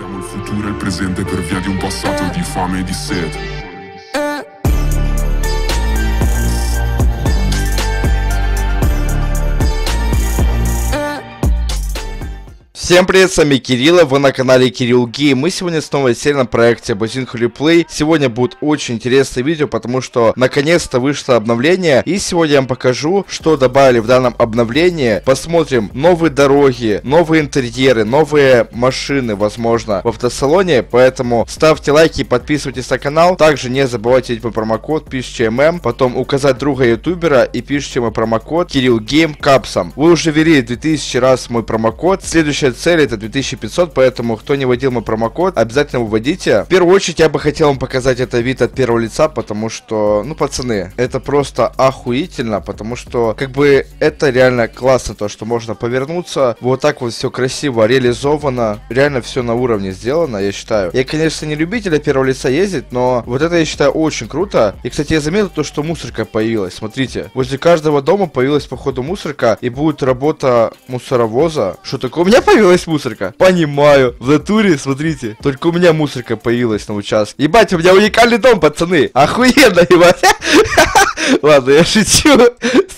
Siamo il futuro e il presente per via di un passato di fame e di sete. Всем привет, с вами Кирилл, вы на канале Кирилл Гейм. Мы сегодня снова серия на проекте Базин Холиплей. Сегодня будет очень интересное видео, потому что наконец-то вышло обновление. И сегодня я вам покажу, что добавили в данном обновлении. Посмотрим новые дороги, новые интерьеры, новые машины, возможно, в автосалоне. Поэтому ставьте лайки, подписывайтесь на канал. Также не забывайте про промокод, пишите ММ. Потом указать друга ютубера и пишите мой промокод Кирилл Гейм капсом. Вы уже ввели 2000 раз мой промокод. Следующая цель это 2500, поэтому кто не вводил мой промокод, обязательно вводите. В первую очередь я бы хотел вам показать это вид от первого лица, потому что, ну, пацаны, это просто охуительно, потому что, как бы, это реально классно, то, что можно повернуться, вот так вот все красиво реализовано, реально все на уровне сделано, я считаю. Я, конечно, не любитель от первого лица ездить, но вот это, я считаю, очень круто. И, кстати, я заметил то, что мусорка появилась, смотрите, возле каждого дома появилась, походу, мусорка, и будет работа мусоровоза. Что такое? У меня появилась мусорка. Понимаю. В натуре, смотрите. Только у меня мусорка появилась на участке. Ебать, у меня уникальный дом, пацаны. Охуенно, ебать. Ладно, я шучу.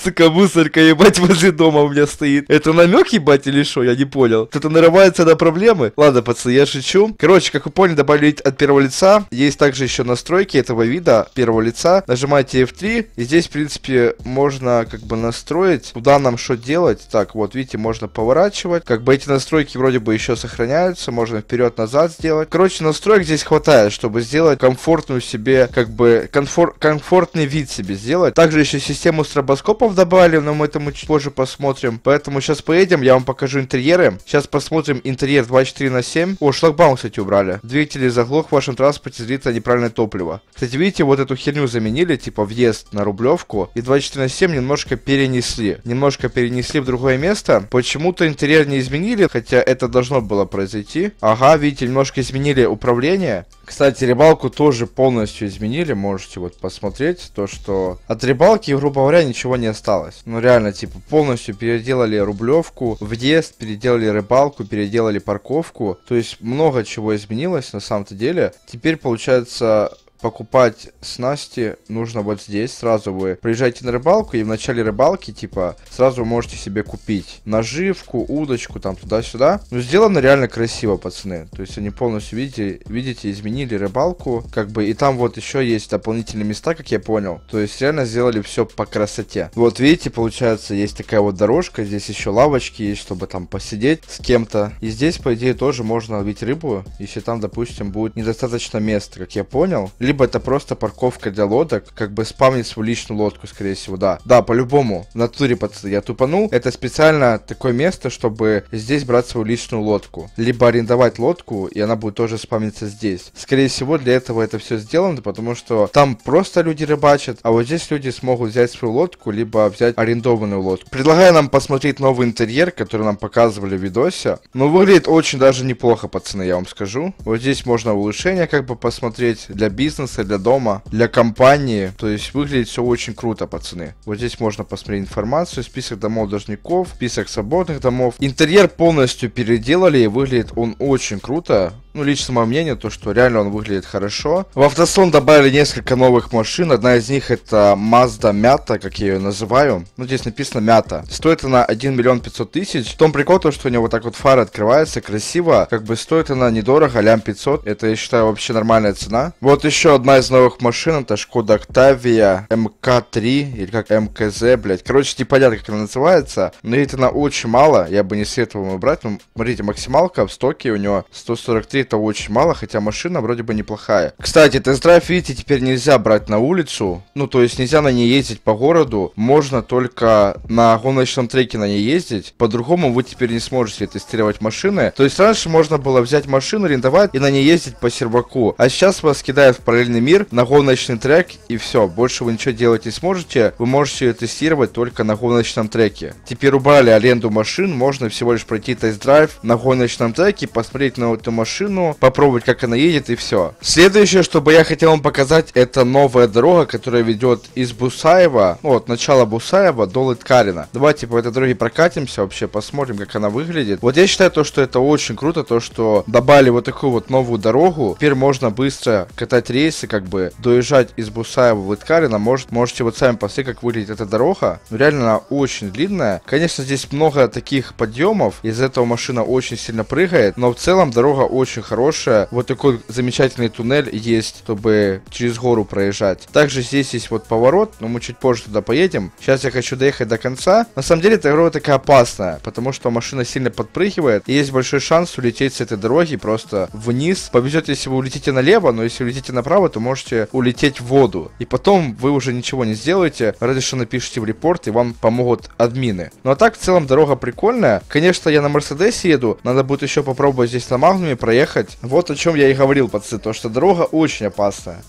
Сука, мусорка, ебать, возле дома у меня стоит. Это намек, ебать, или что? Я не понял. Кто-то нарывается на проблемы? Ладно, пацаны, я шучу. Короче, как вы поняли, добавили от первого лица. Есть также еще настройки этого вида первого лица. Нажимаете F3. И здесь, в принципе, можно как бы настроить, куда нам что делать. Так, вот, видите, можно поворачивать. Как бы эти настройки вроде бы еще сохраняются. Можно вперед-назад сделать. Короче, настроек здесь хватает, чтобы сделать комфортную себе, как бы, комфортный вид себе сделать. Также еще систему стробоскопов добавили, но мы этому чуть позже посмотрим. Поэтому сейчас поедем, я вам покажу интерьеры. Сейчас посмотрим интерьер 24/7. О, шлагбаум, кстати, убрали. Двигатели заглох в вашем транспорте, злится неправильное топливо. Кстати, видите, вот эту херню заменили, типа въезд на Рублевку. И 24/7 немножко перенесли. Немножко перенесли в другое место. Почему-то интерьер не изменили, хотя это должно было произойти. Ага, видите, немножко изменили управление. Кстати, рыбалку тоже полностью изменили. Можете вот посмотреть то, что... От рыбалки, грубо говоря, ничего не осталось. Ну реально, типа, полностью переделали Рублевку, въезд, переделали рыбалку, переделали парковку. То есть много чего изменилось на самом-то деле. Теперь получается... Покупать снасти нужно вот здесь. Сразу вы приезжаете на рыбалку, и в начале рыбалки, типа, сразу можете себе купить наживку, удочку, там, туда-сюда. Но сделано реально красиво, пацаны. То есть они полностью, видите, изменили рыбалку, как бы, и там вот еще есть дополнительные места, как я понял. То есть реально сделали все по красоте. Вот, видите, получается, есть такая вот дорожка, здесь еще лавочки есть, чтобы там посидеть с кем-то. И здесь, по идее, тоже можно ловить рыбу, если там, допустим, будет недостаточно места, как я понял. Либо это просто парковка для лодок, как бы спавнить свою личную лодку, скорее всего, да. Да, по-любому, в натуре, пацаны, я тупанул. Это специально такое место, чтобы здесь брать свою личную лодку. Либо арендовать лодку, и она будет тоже спавниться здесь. Скорее всего, для этого это все сделано, потому что там просто люди рыбачат, а вот здесь люди смогут взять свою лодку, либо взять арендованную лодку. Предлагаю нам посмотреть новый интерьер, который нам показывали в видосе. Но выглядит очень даже неплохо, пацаны, я вам скажу. Вот здесь можно улучшения как бы посмотреть для бизнеса, для дома, для компании. То есть выглядит все очень круто, пацаны. Вот здесь можно посмотреть информацию, список домов должников, список свободных домов. Интерьер полностью переделали, и выглядит он очень круто. Ну, лично мое мнение, то, что реально он выглядит хорошо. В автосон добавили несколько новых машин. Одна из них это Mazda Miata, как я ее называю. Ну, здесь написано Miata. Стоит она 1 500 000. В том прикол, то, что у нее вот так вот фары открываются, красиво. Как бы стоит она недорого, лям 500. Это, я считаю, вообще нормальная цена. Вот еще одна из новых машин, это Шкода Октавия МК3, или как МКЗ, блять. Короче, непонятно, как она называется. Но ей она очень мало, я бы не советовал ее брать. Ну, смотрите, максималка в стоке у нее 143. Это очень мало, хотя машина вроде бы неплохая. Кстати, тест-драйв, видите, теперь нельзя брать на улицу. Ну, то есть нельзя на ней ездить по городу. Можно только на гоночном треке на ней ездить. По-другому вы теперь не сможете тестировать машины. То есть раньше можно было взять машину, арендовать и на ней ездить по серваку. А сейчас вас кидают в параллельный мир, на гоночный трек, и все. Больше вы ничего делать не сможете. Вы можете ее тестировать только на гоночном треке. Теперь убрали аренду машин. Можно всего лишь пройти тест-драйв на гоночном треке, посмотреть на эту машину, машину, попробовать, как она едет, и все. Следующее, что бы я хотел вам показать, это новая дорога, которая ведет из Бусаева, ну, от начала Бусаева до Лыткарина. Давайте по этой дороге прокатимся, вообще посмотрим, как она выглядит. Вот я считаю, то, что это очень круто, то, что добавили вот такую вот новую дорогу. Теперь можно быстро катать рейсы, как бы доезжать из Бусаева в Лыткарина. Можете вот сами посмотреть, как выглядит эта дорога. Ну, реально она очень длинная. Конечно, здесь много таких подъемов, из-за этого машина очень сильно прыгает, но в целом дорога очень хорошая. Вот такой замечательный туннель есть, чтобы через гору проезжать. Также здесь есть вот поворот, но мы чуть позже туда поедем. Сейчас я хочу доехать до конца. На самом деле эта дорога такая опасная, потому что машина сильно подпрыгивает, и есть большой шанс улететь с этой дороги просто вниз. Повезет, если вы улетите налево, но если улетите направо, то можете улететь в воду. И потом вы уже ничего не сделаете, разве что напишите в репорт, и вам помогут админы. Ну а так, в целом, дорога прикольная. Конечно, я на Мерседесе еду, надо будет еще попробовать здесь на Магнуме проехать. Вот о чем я и говорил, пацаны, то что дорога очень опасная.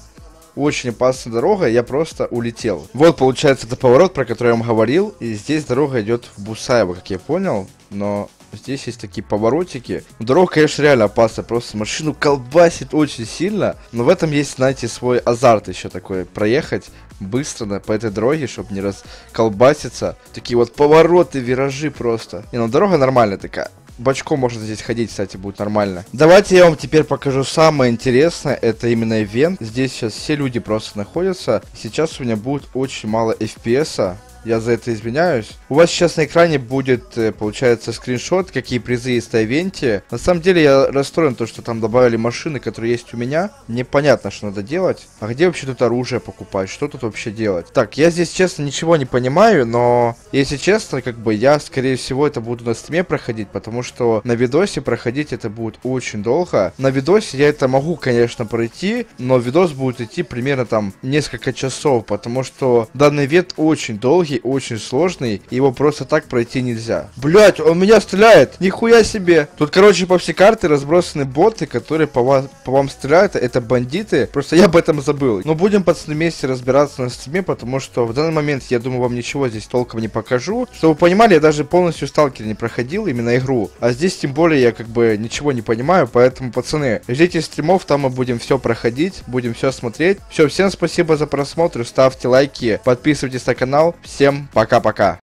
Очень опасная дорога, я просто улетел. Вот, получается, это поворот, про который я вам говорил. И здесь дорога идет в Бусаево, как я понял, но... Здесь есть такие поворотики. Дорога, конечно, реально опасна. Просто машину колбасит очень сильно. Но в этом есть, знаете, свой азарт еще такой. Проехать быстро по этой дороге, чтобы не расколбаситься. Такие вот повороты, виражи просто. И, ну, дорога нормальная такая. Бочком можно здесь ходить, кстати, будет нормально. Давайте я вам теперь покажу самое интересное. Это именно ивент. Здесь сейчас все люди просто находятся. Сейчас у меня будет очень мало FPS-а. Я за это извиняюсь. У вас сейчас на экране будет, получается, скриншот, какие призы есть в Тай-Венти. На самом деле я расстроен, то, что там добавили машины, которые есть у меня. Непонятно, что надо делать. А где вообще тут оружие покупать? Что тут вообще делать? Так, я здесь, честно, ничего не понимаю, но, если честно, как бы я, скорее всего, это буду на стриме проходить, потому что на видосе проходить это будет очень долго. На видосе я это могу, конечно, пройти, но видос будет идти примерно там несколько часов, потому что данный вид очень долгий, очень сложный, его просто так пройти нельзя. Блять, он меня стреляет! Нихуя себе! Тут, короче, по всей карте разбросаны боты, которые по вам стреляют. Это бандиты. Просто я об этом забыл. Но будем, пацаны, вместе разбираться на стриме, потому что в данный момент, я думаю, вам ничего здесь толком не покажу. Чтобы вы понимали, я даже полностью Сталкер не проходил, именно игру. А здесь, тем более, я как бы ничего не понимаю, поэтому, пацаны, ждите стримов, там мы будем все проходить, будем все смотреть. Все, всем спасибо за просмотр, ставьте лайки, подписывайтесь на канал. Всем пока-пока.